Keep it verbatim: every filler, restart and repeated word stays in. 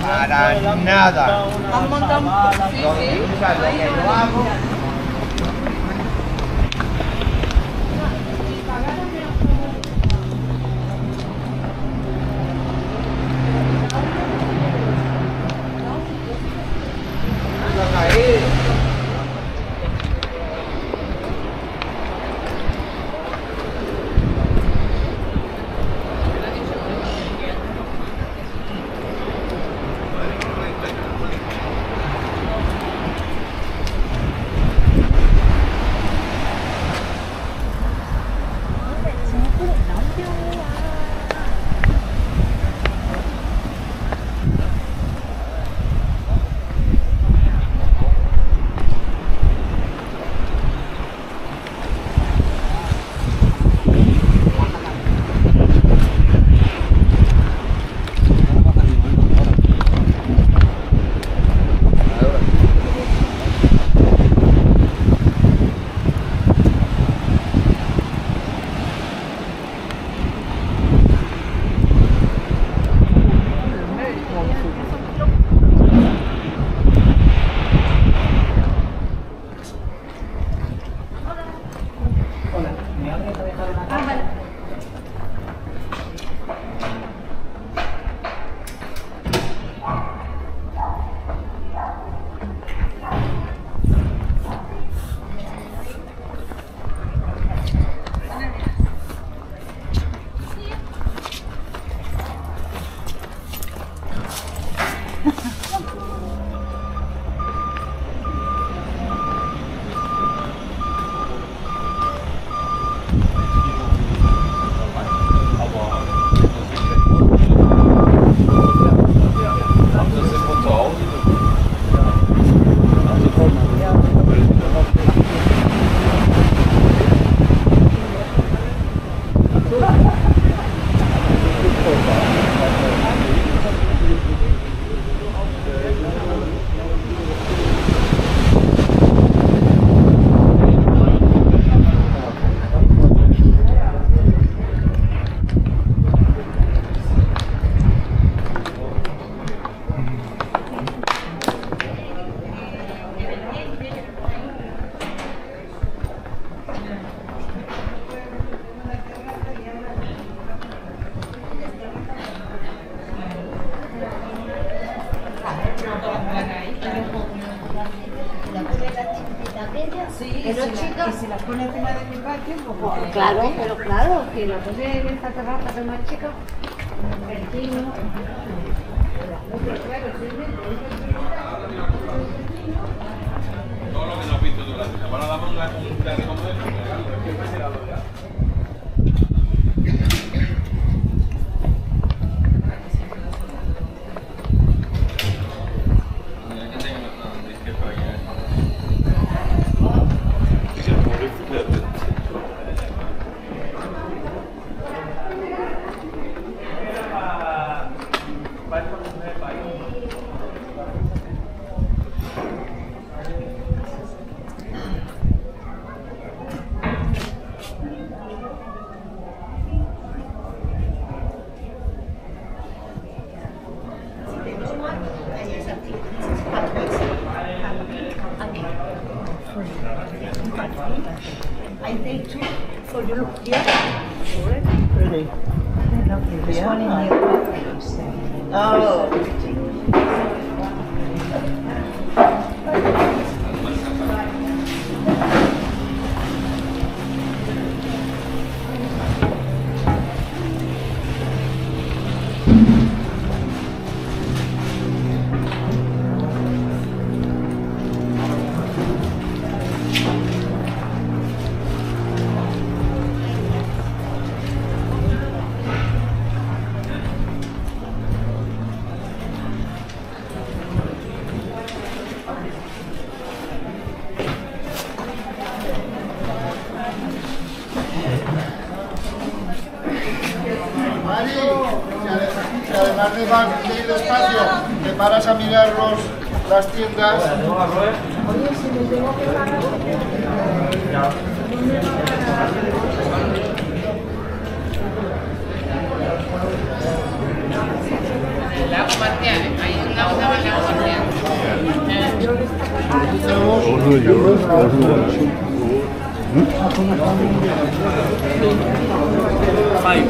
para nada. Donde usa lo que yo hago. Claro, pero claro, si la puse en esta terraza que es más chica, el chino, todo lo que nos viste durante la semana damos un plan de cómo es. A mirar los, las tiendas. Oye, si me tengo que pagar, ¿dónde va a pagar? El lago Martial, ahí. Five.